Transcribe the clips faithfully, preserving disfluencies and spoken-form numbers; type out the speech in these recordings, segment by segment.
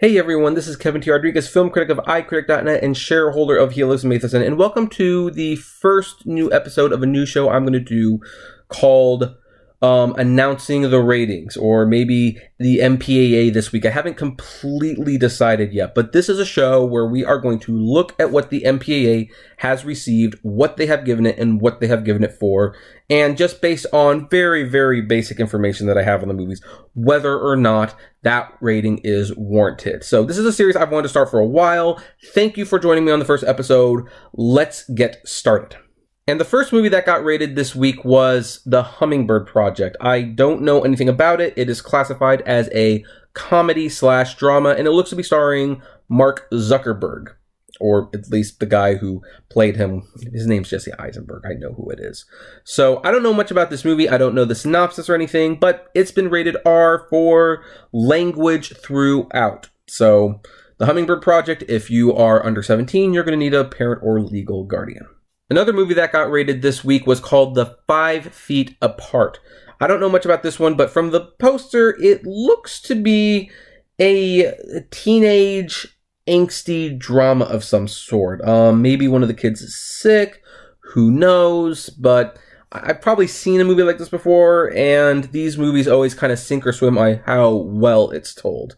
Hey everyone, this is Kevin T. Rodriguez, film critic of i critic dot net and shareholder of Helios and Matheson, and welcome to the first new episode of a new show I'm going to do called um, Announcing the Ratings, or maybe the M P A A this week. I haven't completely decided yet, but this is a show where we are going to look at what the M P A A has received, what they have given it, and what they have given it for, and just based on very, very basic information that I have on the movies, whether or not that rating is warranted. So this is a series I've wanted to start for a while. Thank you for joining me on the first episode. Let's get started. And the first movie that got rated this week was The Hummingbird Project. I don't know anything about it. It is classified as a comedy slash drama, and it looks to be starring Mark Zuckerberg, or at least the guy who played him. His name's Jesse Eisenberg. I know who it is. So I don't know much about this movie. I don't know the synopsis or anything, but it's been rated R for language throughout. So The Hummingbird Project, if you are under seventeen, you're going to need a parent or legal guardian. Another movie that got rated this week was called The Five Feet Apart. I don't know much about this one, but from the poster, it looks to be a teenage angsty drama of some sort. Um, maybe one of the kids is sick, who knows, but I've probably seen a movie like this before, and these movies always kind of sink or swim by how well it's told.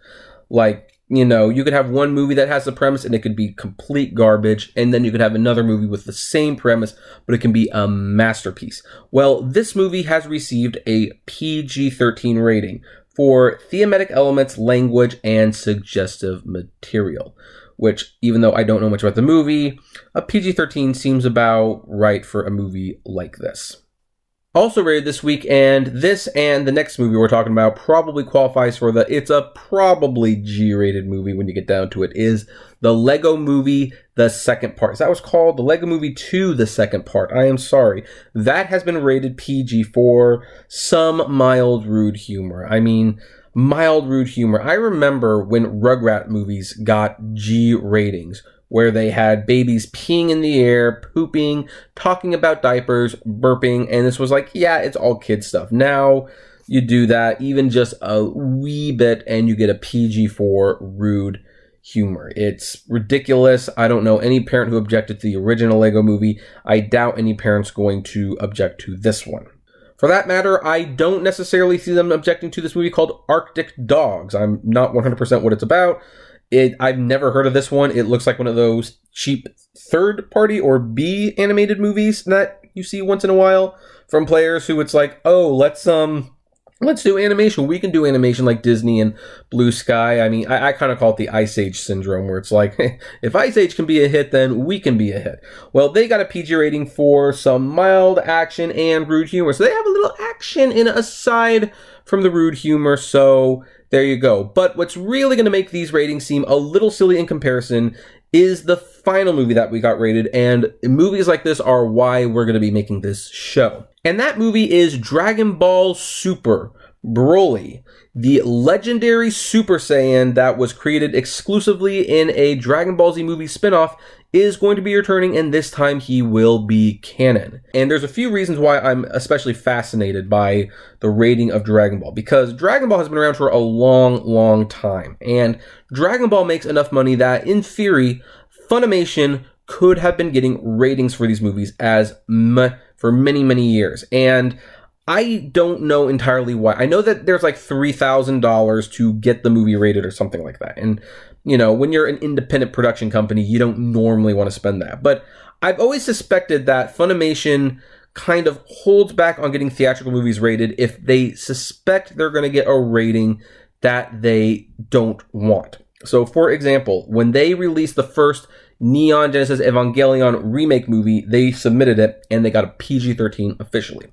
Like, you know, you could have one movie that has the premise and it could be complete garbage, and then you could have another movie with the same premise, but it can be a masterpiece. Well, this movie has received a P G thirteen rating for thematic elements, language, and suggestive material, which, even though I don't know much about the movie, a P G thirteen seems about right for a movie like this. Also rated this week, and this and the next movie we're talking about probably qualifies for the it's a probably G rated movie when you get down to it, is The Lego Movie, The Second Part. Is that what's called? The Lego Movie two, The Second Part. I am sorry. That has been rated P G for some mild rude humor. I mean, mild rude humor. I remember when Rugrat movies got G ratings, where they had babies peeing in the air, pooping, talking about diapers, burping, and this was like, yeah, it's all kid stuff. Now, you do that even just a wee bit and you get a P G four rude humor. It's ridiculous. I don't know any parent who objected to the original Lego movie. I doubt any parent's going to object to this one. For that matter, I don't necessarily see them objecting to this movie called Arctic Dogs. I'm not one hundred percent what it's about. It, I've never heard of this one. It looks like one of those cheap third-party or B animated movies that you see once in a while from players who it's like, oh, let's um, let's do animation. We can do animation like Disney and Blue Sky. I mean, I, I kind of call it the Ice Age syndrome, where it's like, hey, if Ice Age can be a hit, then we can be a hit. Well, they got a P G rating for some mild action and rude humor. So they have a little action in aside from the rude humor, so there you go. But what's really going to make these ratings seem a little silly in comparison is the final movie that we got rated, and movies like this are why we're going to be making this show. And that movie is Dragon Ball Super: Broly, the legendary Super Saiyan that was created exclusively in a Dragon Ball Z movie spinoff, is going to be returning, and this time he will be canon. And there's a few reasons why I'm especially fascinated by the rating of Dragon Ball, because Dragon Ball has been around for a long, long time, and Dragon Ball makes enough money that, in theory, Funimation could have been getting ratings for these movies as meh for many, many years. And I don't know entirely why. I know that there's like three thousand dollars to get the movie rated or something like that. And, you know, when you're an independent production company, you don't normally want to spend that. But I've always suspected that Funimation kind of holds back on getting theatrical movies rated if they suspect they're going to get a rating that they don't want. So, for example, when they released the first Neon Genesis Evangelion remake movie, they submitted it and they got a P G thirteen officially.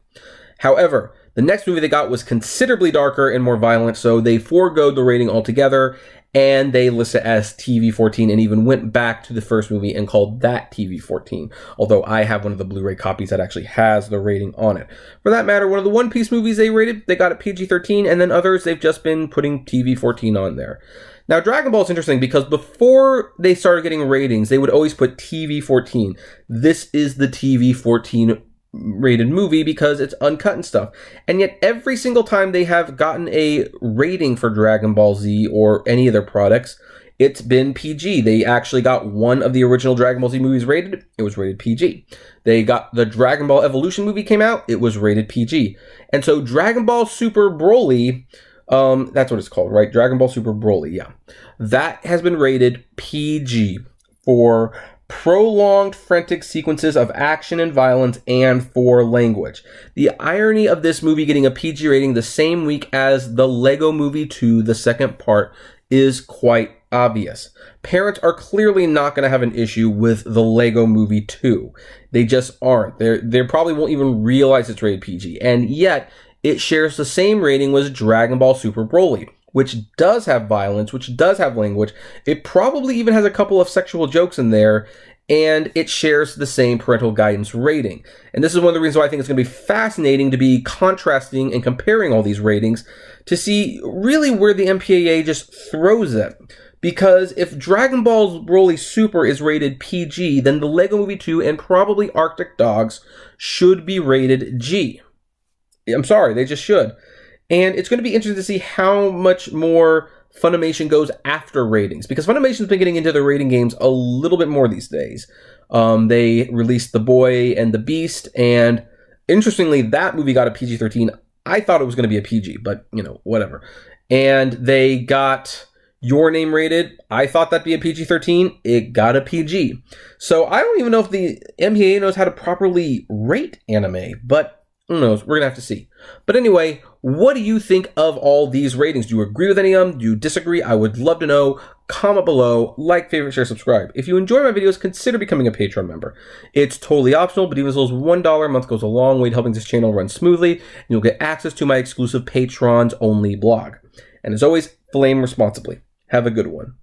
However, the next movie they got was considerably darker and more violent, so they forgoed the rating altogether, and they list it as T V fourteen, and even went back to the first movie and called that T V fourteen, although I have one of the Blu-ray copies that actually has the rating on it. For that matter, one of the One Piece movies they rated, they got a P G thirteen, and then others, they've just been putting T V fourteen on there. Now, Dragon Ball is interesting because before they started getting ratings, they would always put T V fourteen. This is the T V fourteen rated movie because it's uncut and stuff. And yet every single time they have gotten a rating for Dragon Ball Z or any of their products, it's been P G. They actually got one of the original Dragon Ball Z movies rated. It was rated P G. They got the Dragon Ball Evolution movie came out. It was rated P G. And so Dragon Ball Super Broly, um, that's what it's called, right? Dragon Ball Super Broly, yeah. That has been rated P G for prolonged frantic sequences of action and violence and for language. The irony of this movie getting a P G rating the same week as The Lego Movie two, the second part, is quite obvious. Parents are clearly not going to have an issue with The Lego Movie two. They just aren't. They're, they probably won't even realize it's rated P G. And yet, it shares the same rating as Dragon Ball Super Broly, which does have violence, which does have language. It probably even has a couple of sexual jokes in there, and it shares the same parental guidance rating. And this is one of the reasons why I think it's going to be fascinating to be contrasting and comparing all these ratings to see really where the M P A A just throws it. Because if Dragon Ball Broly Super is rated P G, then The Lego Movie two and probably Arctic Dogs should be rated G. I'm sorry, they just should. And it's going to be interesting to see how much more Funimation goes after ratings, because Funimation's been getting into the rating games a little bit more these days. Um, they released The Boy and The Beast, and interestingly, that movie got a P G thirteen. I thought it was going to be a P G, but, you know, whatever. And they got Your Name rated. I thought that'd be a P G thirteen. It got a P G. So I don't even know if the M P A A knows how to properly rate anime, but who knows? We're going to have to see. But anyway, what do you think of all these ratings? Do you agree with any of them? Do you disagree? I would love to know. Comment below, like, favorite, share, subscribe. If you enjoy my videos, consider becoming a Patreon member. It's totally optional, but even as little as one dollar a month goes a long way to helping this channel run smoothly, and you'll get access to my exclusive Patrons-only blog. And as always, flame responsibly. Have a good one.